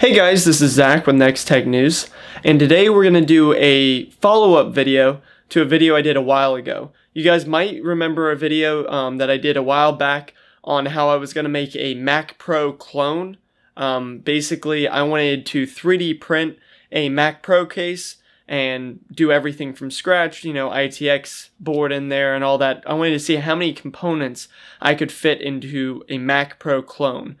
Hey guys, this is Zach with Next Tech News, and today we're going to do a follow-up video to a video I did a while ago. You guys might remember a video that I did a while back on how I was going to make a Mac Pro clone. Basically, I wanted to 3D print a Mac Pro case and do everything from scratch, you know, ITX board in there and all that. I wanted to see how many components I could fit into a Mac Pro clone.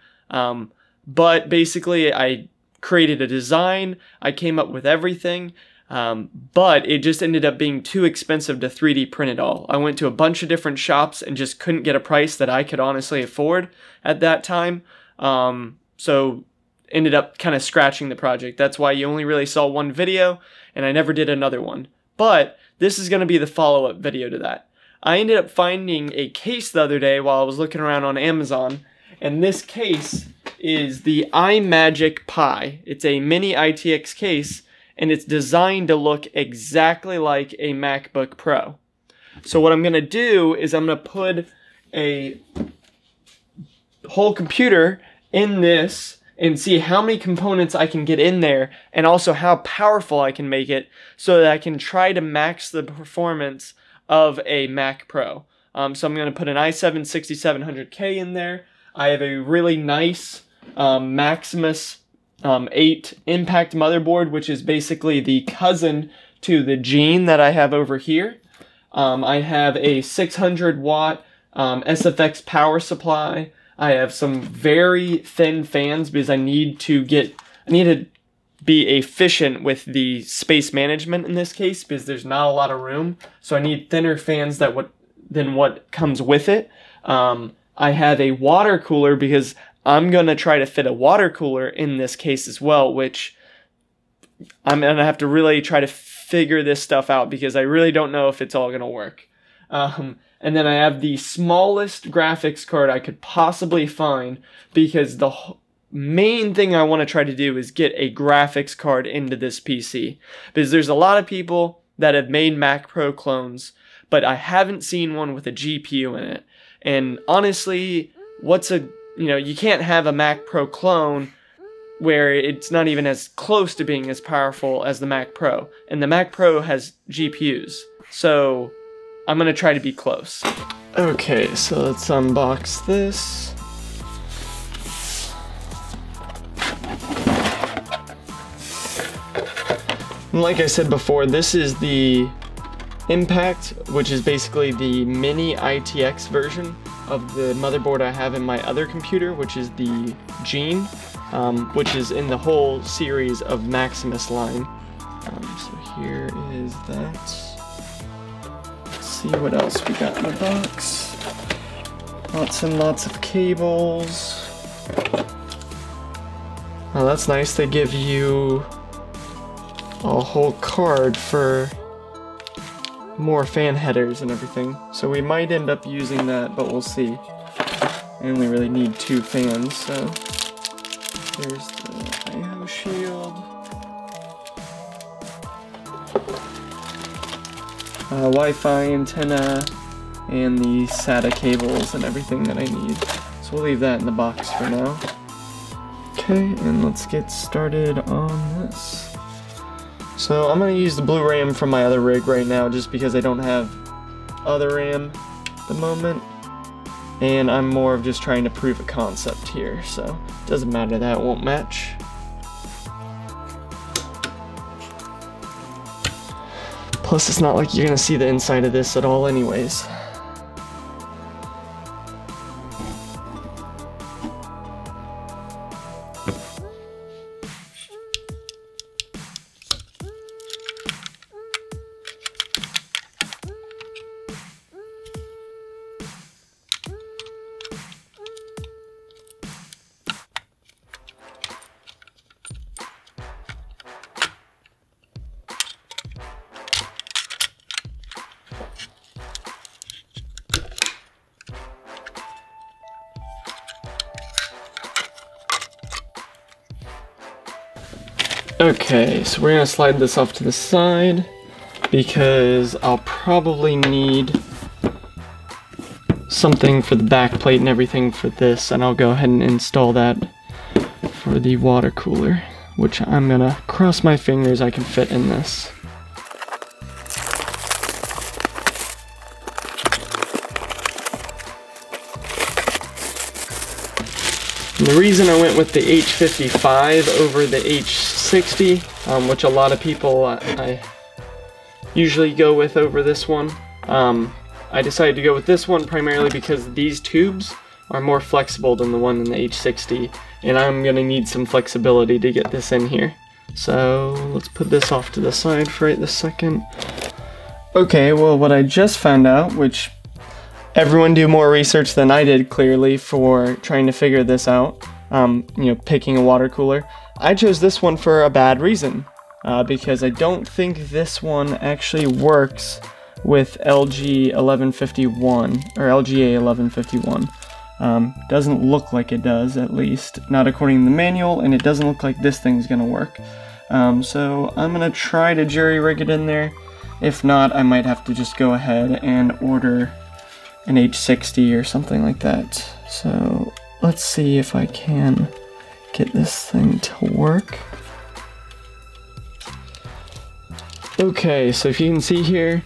But basically, I created a design, I came up with everything, but it just ended up being too expensive to 3D print it all. I went to a bunch of different shops and just couldn't get a price that I could honestly afford at that time, so ended up kind of scratching the project. That's why you only really saw one video, and I never did another one. But this is going to be the follow-up video to that. I ended up finding a case the other day while I was looking around on Amazon, and this case is the iMagic Pi. It's a mini ITX case, and it's designed to look exactly like a MacBook Pro. So what I'm going to do is I'm going to put a whole computer in this and see how many components I can get in there, and also how powerful I can make it so that I can try to max the performance of a Mac Pro. So I'm going to put an i7-6700K in there. I have a really nice Maximus VIII Impact motherboard, which is basically the cousin to the Gene that I have over here. I have a 600-watt SFX power supply. I have some very thin fans because I need to be efficient with the space management in this case, because there's not a lot of room. So I need thinner fans than what comes with it. I have a water cooler because I'm going to try to fit a water cooler in this case as well, which I'm going to have to really try to figure this stuff out because I really don't know if it's all going to work. And then I have the smallest graphics card I could possibly find, because the main thing I want to try to do is get a graphics card into this PC, because there's a lot of people that have made Mac Pro clones, but I haven't seen one with a GPU in it. And honestly, you can't have a Mac Pro clone where it's not even as close to being as powerful as the Mac Pro. And the Mac Pro has GPUs. So I'm going to try to be close. Okay, so let's unbox this. And like I said before, this is the Impact, which is basically the mini ITX version of the motherboard I have in my other computer, which is the Gene, which is in the whole series of Maximus line. So here is that. Let's see what else we got in the box. Lots and lots of cables. Oh, that's nice. They give you a whole card for more fan headers and everything, so we might end up using that, but we'll see. I only really need two fans, so there's the IO shield. Wi-Fi antenna and the SATA cables and everything that I need, so we'll leave that in the box for now. Okay, and let's get started on this. So I'm going to use the blue RAM from my other rig right now, just because I don't have other RAM at the moment, and I'm more of just trying to prove a concept here, so it doesn't matter that it won't match. Plus it's not like you're going to see the inside of this at all anyways. Okay, so we're going to slide this off to the side because I'll probably need something for the back plate and everything for this, and I'll go ahead and install that for the water cooler. which I'm gonna cross my fingers I can fit in this. And the reason I went with the H55 over the H60, which a lot of people I usually go with over this one, I decided to go with this one primarily because these tubes are more flexible than the one in the H60, and I'm gonna need some flexibility to get this in here. So let's put this off to the side for right this second. Okay, well, what I just found out, which everyone do more research than I did clearly for trying to figure this out, you know, picking a water cooler, I chose this one for a bad reason, because I don't think this one actually works with LG 1151 or LGA 1151. Doesn't look like it does, at least not according to the manual, and it doesn't look like this thing's gonna work. So I'm gonna try to jury rig it in there. If not, I might have to just go ahead and order an H60 or something like that. So let's see if I can get this thing to work. Okay, so if you can see here,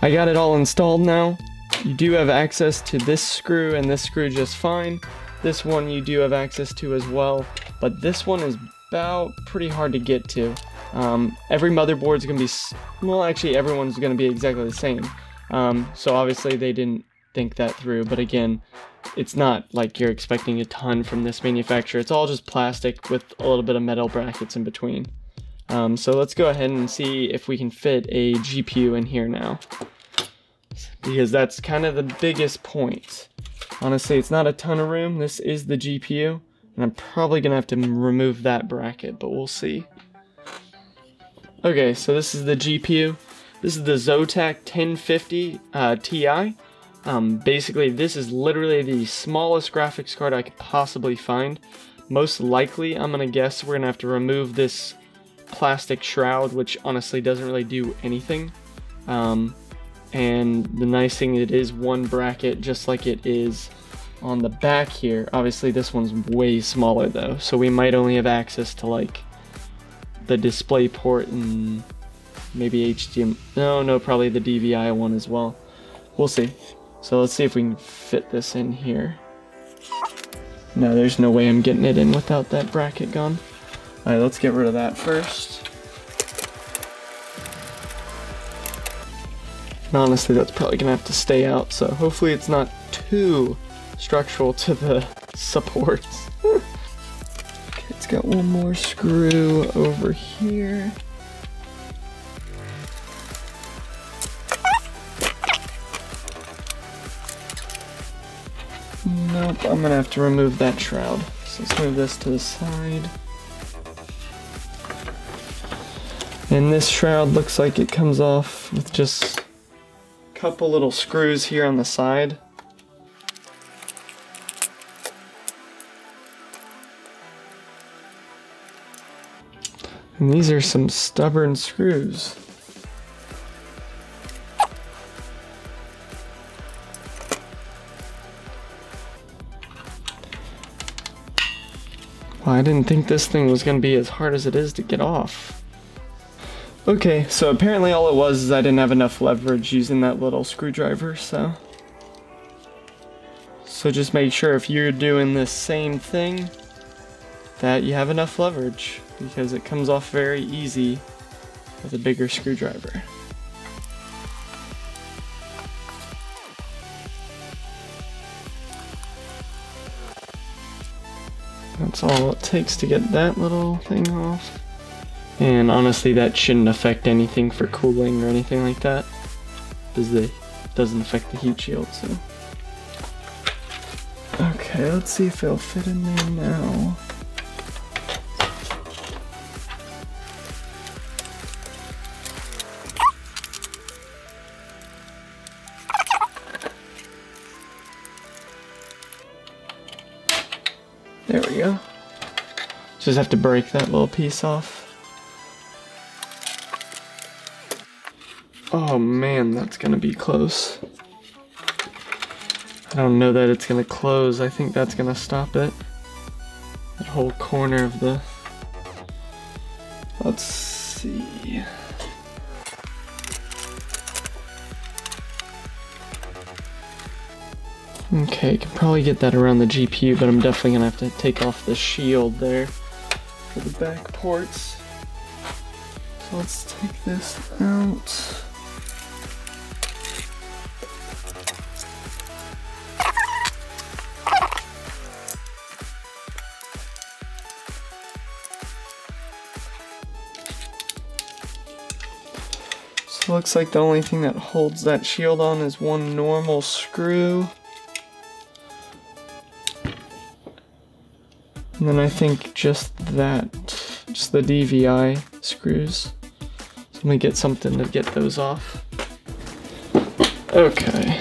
I got it all installed now. You do have access to this screw and this screw just fine. This one you do have access to as well, but this one is about pretty hard to get to. Every motherboard's gonna be, well, actually everyone's gonna be exactly the same. So obviously they didn't think that through, but again, it's not like you're expecting a ton from this manufacturer. It's all just plastic with a little bit of metal brackets in between. So let's go ahead and see if we can fit a GPU in here now, because that's kind of the biggest point. Honestly, it's not a ton of room. This is the GPU, and I'm probably gonna have to remove that bracket, but we'll see. Okay, so this is the GPU. This is the Zotac 1050 Ti. Basically, this is literally the smallest graphics card I could possibly find. Most likely, I'm gonna guess we're gonna have to remove this plastic shroud, which honestly doesn't really do anything. And the nice thing, it is one bracket just like it is on the back here. Obviously this one's way smaller though, so we might only have access to like the display port and maybe HDMI. No, probably the DVI one as well. We'll see. So let's see if we can fit this in here. No, there's no way I'm getting it in without that bracket gone. Alright, let's get rid of that first. And honestly, that's probably gonna have to stay out, so hopefully it's not too structural to the supports. Okay, it's got one more screw over here. Nope, I'm gonna have to remove that shroud. So let's move this to the side. And this shroud looks like it comes off with just couple little screws here on the side. And these are some stubborn screws. Well, I didn't think this thing was going to be as hard as it is to get off. Okay, so apparently all it was is I didn't have enough leverage using that little screwdriver, so just make sure if you're doing this same thing that you have enough leverage, because it comes off very easy with a bigger screwdriver. That's all it takes to get that little thing off. And honestly, that shouldn't affect anything for cooling or anything like that, because it doesn't affect the heat shield, so. Okay, let's see if it'll fit in there now. There we go. Just have to break that little piece off. Oh man, that's gonna be close. I don't know that it's gonna close. I think that's gonna stop it. That whole corner of the Let's see. Okay, you can probably get that around the GPU, but I'm definitely gonna have to take off the shield there for the back ports. So let's take this out. So looks like the only thing that holds that shield on is one normal screw. And then I think just that, just the DVI screws. So let me get something to get those off. Okay.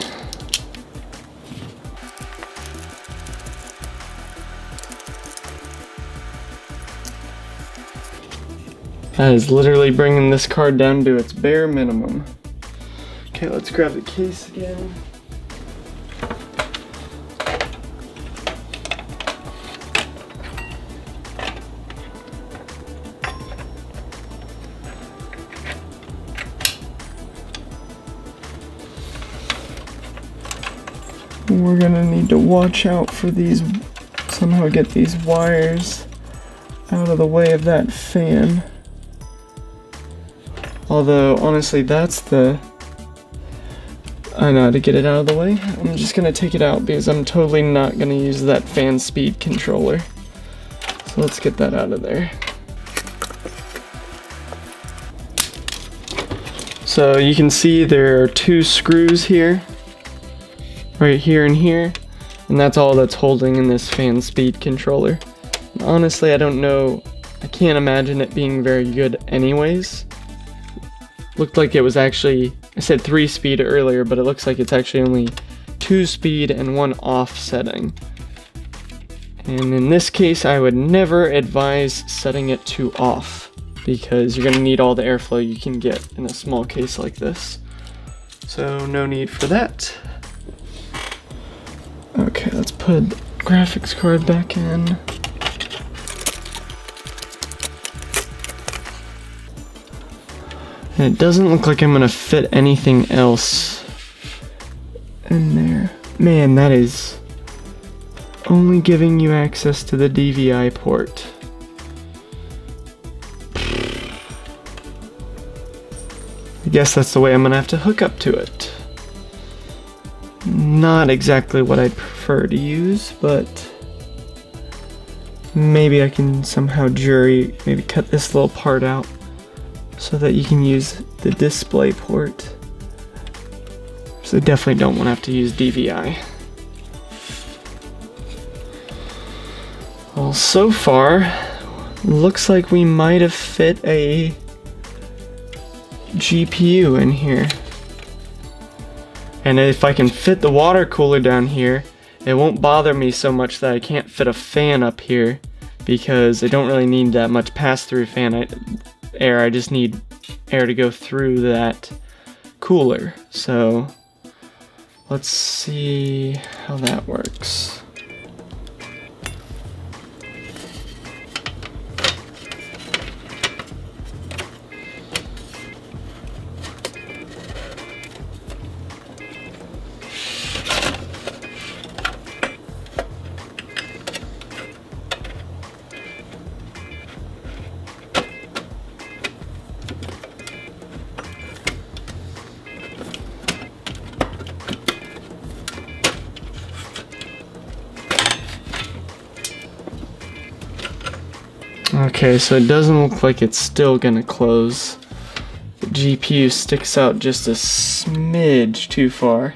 That is literally bringing this card down to its bare minimum. Okay, let's grab the case again. We're gonna need to watch out for these, somehow get these wires out of the way of that fan. Although, honestly, that's the, I know how to get it out of the way. I'm just gonna take it out because I'm totally not gonna use that fan speed controller. So let's get that out of there. So you can see there are two screws here. Right here and here, and that's all that's holding in this fan speed controller. And honestly, I don't know, I can't imagine it being very good anyways. Looked like it was actually, I said 3-speed earlier, but it looks like it's actually only 2-speed and 1 off setting. And in this case, I would never advise setting it to off, because you're gonna need all the airflow you can get in a small case like this. So no need for that. Okay, let's put the graphics card back in. And it doesn't look like I'm gonna fit anything else in there. Man, that is only giving you access to the DVI port. I guess that's the way I'm gonna have to hook up to it. Not exactly what I'd prefer to use, but maybe I can somehow jury, maybe cut this little part out so that you can use the display port. So I definitely don't want to have to use DVI. Well, so far, looks like we might have fit a GPU in here. And if I can fit the water cooler down here, it won't bother me so much that I can't fit a fan up here, because I don't really need that much pass-through fan air. I just need air to go through that cooler. So let's see how that works. Okay, so it doesn't look like it's still gonna close. The GPU sticks out just a smidge too far.